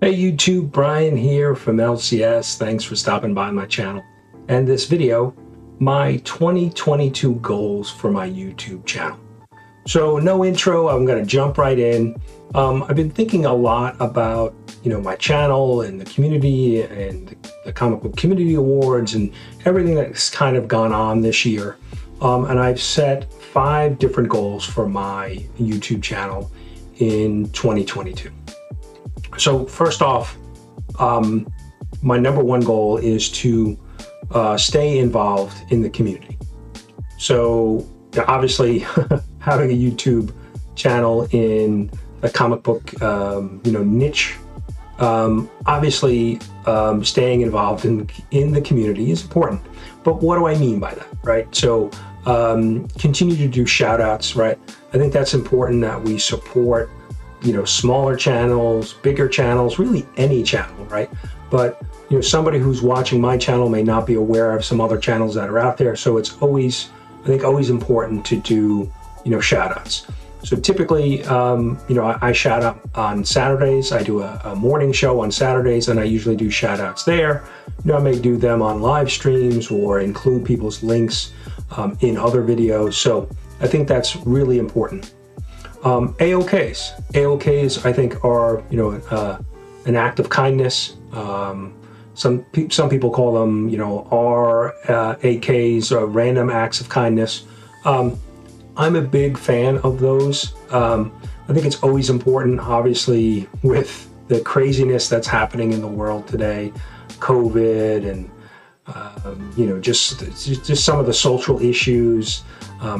Hey YouTube, Brian here from LCS. Thanks for stopping by my channel. And this video, my 2022 goals for my YouTube channel. So no intro, I'm gonna jump right in. I've been thinking a lot about, my channel and the community and the Comic Book Community Awards and everything that's kind of gone on this year. And I've set 5 different goals for my YouTube channel in 2022. So first off, my #1 goal is to stay involved in the community. So obviously having a YouTube channel in a comic book, niche, obviously staying involved in the community is important. But what do I mean by that, right? So continue to do shout outs, right? I think that's important that we support smaller channels, bigger channels, really any channel, right? But, somebody who's watching my channel may not be aware of some other channels that are out there. So it's always, I think, always important to do, shout outs. So typically, I shout out on Saturdays. I do a morning show on Saturdays and I usually do shout outs there. I may do them on live streams or include people's links in other videos. So I think that's really important. AOKs, I think, are an act of kindness. Some people call them RAKs, or random acts of kindness. I'm a big fan of those. I think it's always important, obviously, with the craziness that's happening in the world today, COVID and just some of the social issues,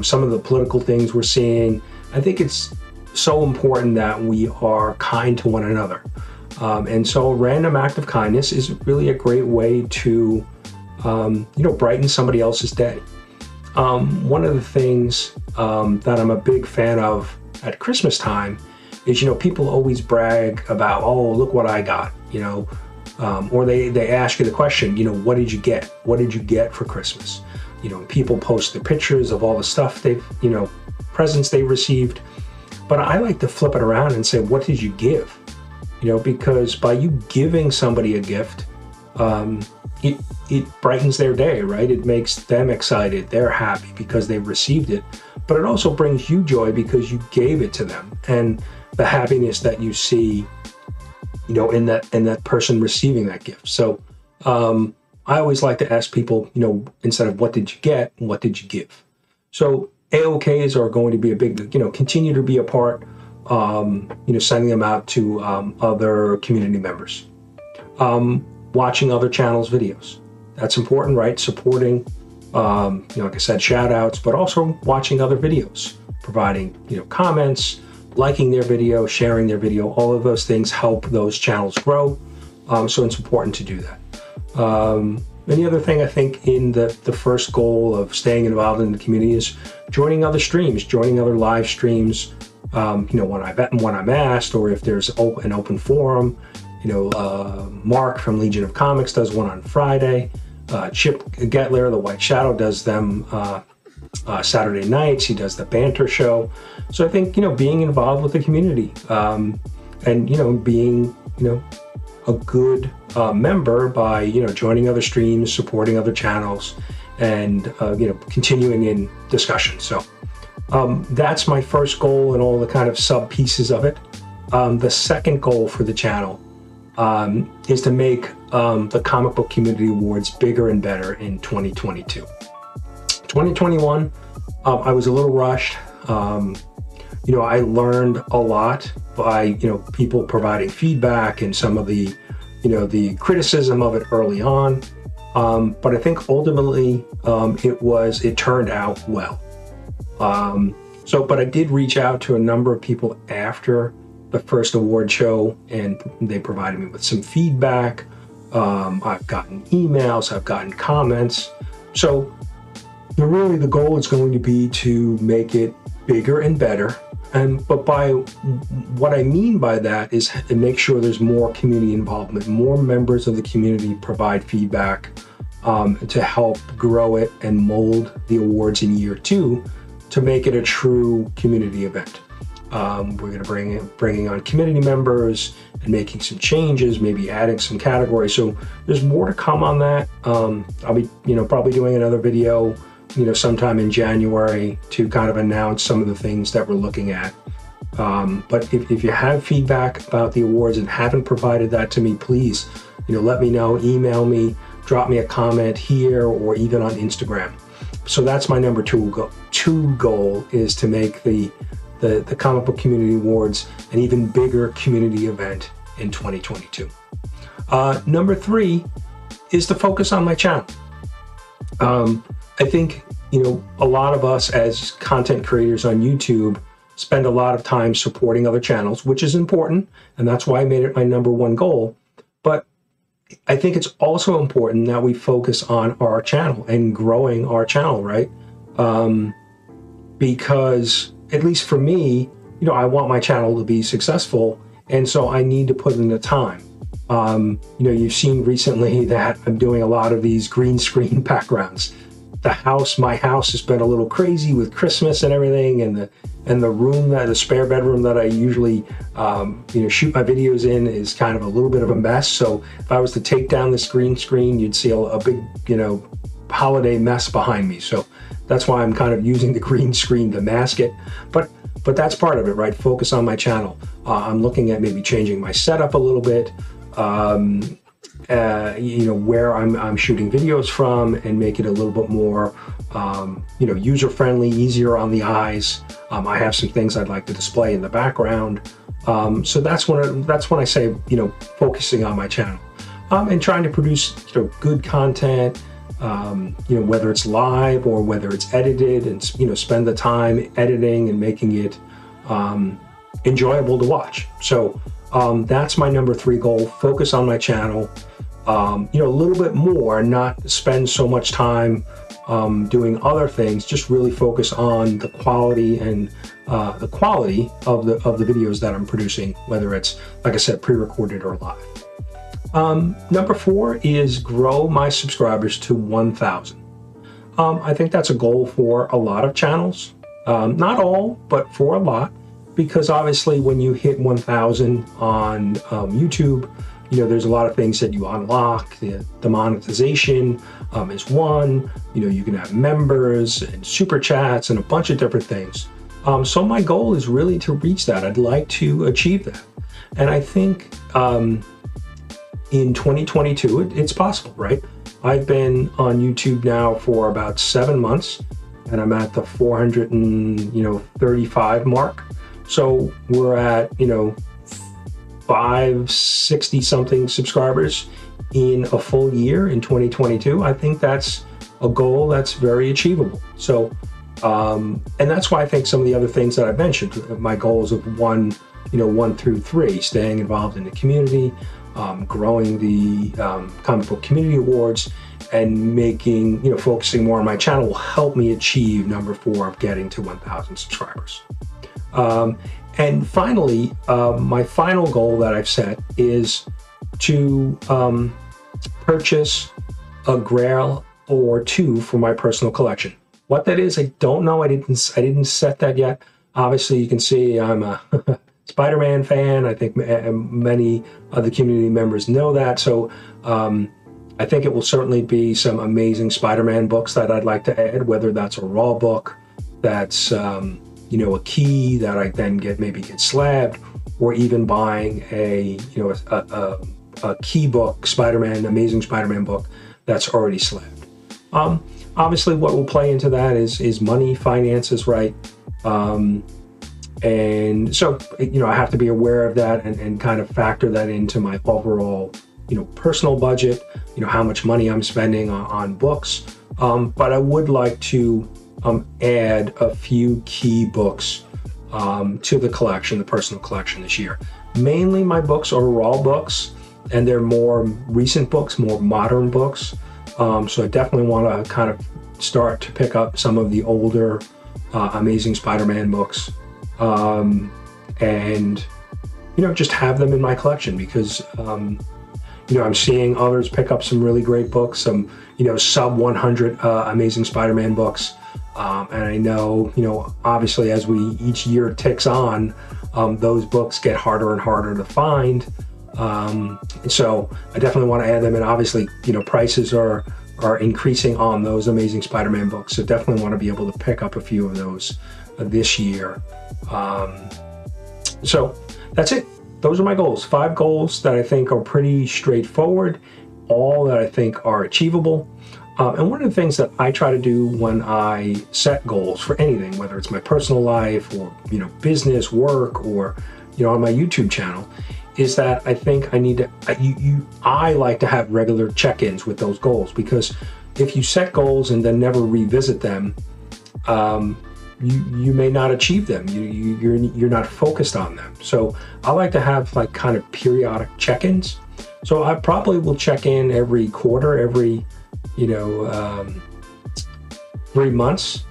some of the political things we're seeing. I think it's so important that we are kind to one another. And so a random act of kindness is really a great way to, brighten somebody else's day. One of the things that I'm a big fan of at Christmas time is, people always brag about, oh, look what I got, or they ask you the question, what did you get? What did you get for Christmas? People post their pictures of all the stuff they've, presents they received, but I like to flip it around and say, what did you give? Because by you giving somebody a gift, it brightens their day, right? It makes them excited, they're happy because they received it, but it also brings you joy because you gave it to them, and the happiness that you see, in that person receiving that gift. So I always like to ask people, instead of what did you get, what did you give? So AOKs are going to be a big, continue to be a part, sending them out to other community members. Watching other channels' videos. That's important, right? Supporting, like I said, shout outs, but also watching other videos, providing, comments, liking their video, sharing their video. All of those things help those channels grow. So it's important to do that. And the other thing I think in the first goal of staying involved in the community is joining other streams, joining other live streams, when I'm asked, or if there's an open forum. Mark from Legion of Comics does one on Friday. Chip Gettler, the White Shadow, does them Saturday nights. He does the banter show. So I think, being involved with the community and, being, a good member by joining other streams, supporting other channels, and continuing in discussion. So that's my first goal and all the kind of sub pieces of it. The second goal for the channel is to make the Comic Book Community Awards bigger and better in 2022. 2021, I was a little rushed. I learned a lot by, people providing feedback and some of the, the criticism of it early on. But I think ultimately it turned out well. But I did reach out to a number of people after the first award show and they provided me with some feedback. I've gotten emails, I've gotten comments. So really the goal is going to be to make it bigger and better. But by what I mean by that is to make sure there's more community involvement, more members of the community provide feedback to help grow it and mold the awards in year 2 to make it a true community event. We're going to bringing on community members and making some changes, maybe adding some categories. So there's more to come on that. I'll be, probably doing another video, sometime in January to kind of announce some of the things that we're looking at. But if you have feedback about the awards and haven't provided that to me, please, let me know, email me, drop me a comment here or even on Instagram. So that's my number two goal is to make the Comic Book Community Awards an even bigger community event in 2022. Number three is to focus on my channel. I think, a lot of us as content creators on YouTube spend a lot of time supporting other channels, which is important, and that's why I made it my number one goal. But I think it's also important that we focus on our channel and growing our channel, right? Because at least for me, I want my channel to be successful, and so I need to put in the time. You've seen recently that I'm doing a lot of these green screen backgrounds. My house has been a little crazy with Christmas and everything, and the room, the spare bedroom that I usually shoot my videos in is kind of a little bit of a mess. So if I was to take down this green screen, you'd see a big, holiday mess behind me. So that's why I'm kind of using the green screen to mask it, but that's part of it, right? Focus on my channel. I'm looking at maybe changing my setup a little bit, where I'm shooting videos from, and make it a little bit more, user-friendly, easier on the eyes. I have some things I'd like to display in the background. So that's when I say, focusing on my channel, and trying to produce good content. Whether it's live or whether it's edited, and spend the time editing and making it enjoyable to watch. So that's my number three goal: focus on my channel. A little bit more, not spend so much time doing other things. Just really focus on the quality and the quality of the videos that I'm producing, whether it's, like I said, pre-recorded or live. Number four is grow my subscribers to 1,000. I think that's a goal for a lot of channels, not all, but for a lot, because obviously when you hit 1,000 on YouTube, there's a lot of things that you unlock. The monetization is one. You can have members and super chats and a bunch of different things. So my goal is really to reach that. I'd like to achieve that, and I think. In 2022, it's possible, right? I've been on YouTube now for about 7 months, and I'm at the 435 mark. So we're at 560 something subscribers in a full year in 2022. I think that's a goal that's very achievable. So, and that's why I think some of the other things that I mentioned, my goals of 1 through 3, staying involved in the community. Growing the Comic Book Community Awards, and making, focusing more on my channel will help me achieve number four of getting to 1,000 subscribers. And finally, my final goal that I've set is to purchase a Grail or two for my personal collection. What that is, I don't know. I didn't set that yet. Obviously, you can see I'm a Spider-Man fan. I think many of the community members know that. So I think it will certainly be some amazing Spider-Man books that I'd like to add, whether that's a raw book, that's, a key that I then maybe get slabbed, or even buying a key book, amazing Spider-Man book that's already slabbed. Obviously what will play into that is money, finances, right? And so, I have to be aware of that and kind of factor that into my overall, personal budget, how much money I'm spending on books. But I would like to add a few key books to the collection, the personal collection this year. Mainly my books are raw books, and they're more recent books, more modern books. So I definitely want to kind of start to pick up some of the older Amazing Spider-Man books. And, just have them in my collection because, I'm seeing others pick up some really great books, some, sub 100 Amazing Spider-Man books. And I know, you know, obviously as we each year ticks on, those books get harder and harder to find. And so I definitely want to add them, and obviously, you know, prices are increasing on those Amazing Spider-Man books. So definitely want to be able to pick up a few of those this year. So that's it. Those are my goals. 5 goals that I think are pretty straightforward, all that I think are achievable. And one of the things that I try to do when I set goals for anything, whether it's my personal life or, you know, business, work, or, you know, on my YouTube channel, is that I think I need to, I like to have regular check-ins with those goals, because if you set goals and then never revisit them, you may not achieve them. You're not focused on them. So I like to have like kind of periodic check-ins. So I probably will check in every quarter, every, you know, 3 months,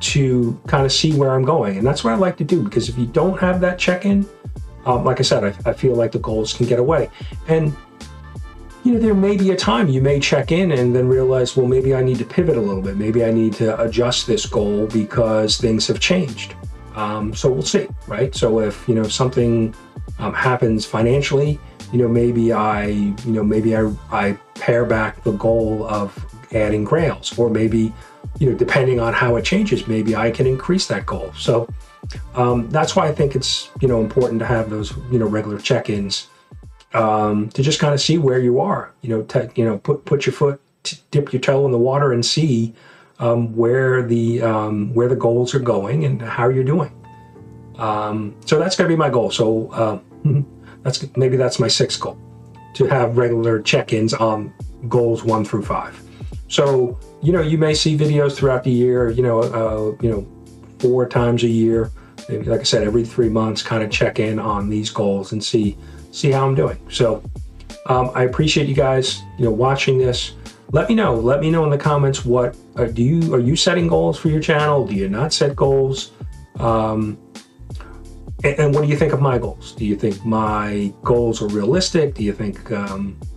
to kind of see where I'm going. And that's what I like to do, because if you don't have that check-in, like I said, I feel like the goals can get away. And, you know, there may be a time you may check in and then realize, well, maybe I need to pivot a little bit. Maybe I need to adjust this goal because things have changed. So we'll see, right? So if, you know, something happens financially, you know, maybe I pare back the goal of adding grails, or maybe, you know, depending on how it changes, maybe I can increase that goal. So that's why I think it's, you know, important to have those, you know, regular check-ins, to just kind of see where you are, you know, put your foot, dip your toe in the water and see where the goals are going and how you're doing. So that's going to be my goal. So maybe that's my 6th goal, to have regular check-ins on goals 1 through 5. So, you know, you may see videos throughout the year, you know, 4 times a year, maybe, like I said, every 3 months, kind of check in on these goals and see how I'm doing. So I appreciate you guys, you know, watching this. Let me know in the comments, what are you setting goals for your channel? Do you not set goals? And what do you think of my goals? Do you think my goals are realistic? Do you think,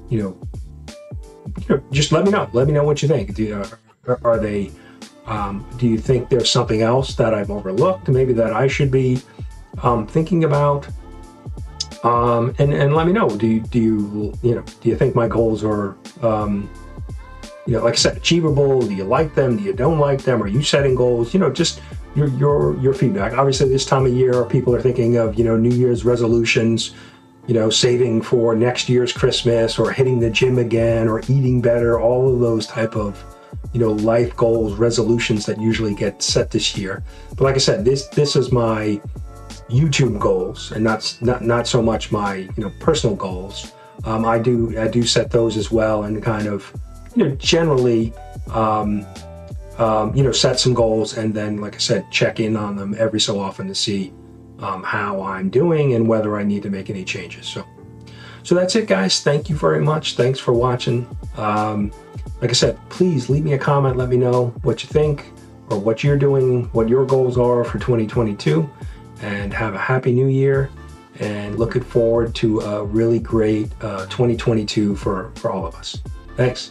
you know, just let me know. Let me know what you think. Do you think there's something else that I've overlooked, maybe that I should be thinking about? And let me know. Do you think my goals are, you know, like I said, achievable? Do you like them? Do you don't like them? Are you setting goals? You know, just your feedback. Obviously, this time of year, people are thinking of, you know, New Year's resolutions, you know, saving for next year's Christmas, or hitting the gym again, or eating better. All of those type of, you know, life goals, resolutions that usually get set this year. But like I said, this is my YouTube goals, and not so much my, you know, personal goals. I do set those as well, and kind of, you know, generally, you know, set some goals, and then, like I said, check in on them every so often to see how I'm doing and whether I need to make any changes. So that's it, guys. Thank you very much. Thanks for watching. Like I said, please leave me a comment. Let me know what you think, or what you're doing, what your goals are for 2022. And have a happy new year, and looking forward to a really great 2022 for all of us. Thanks.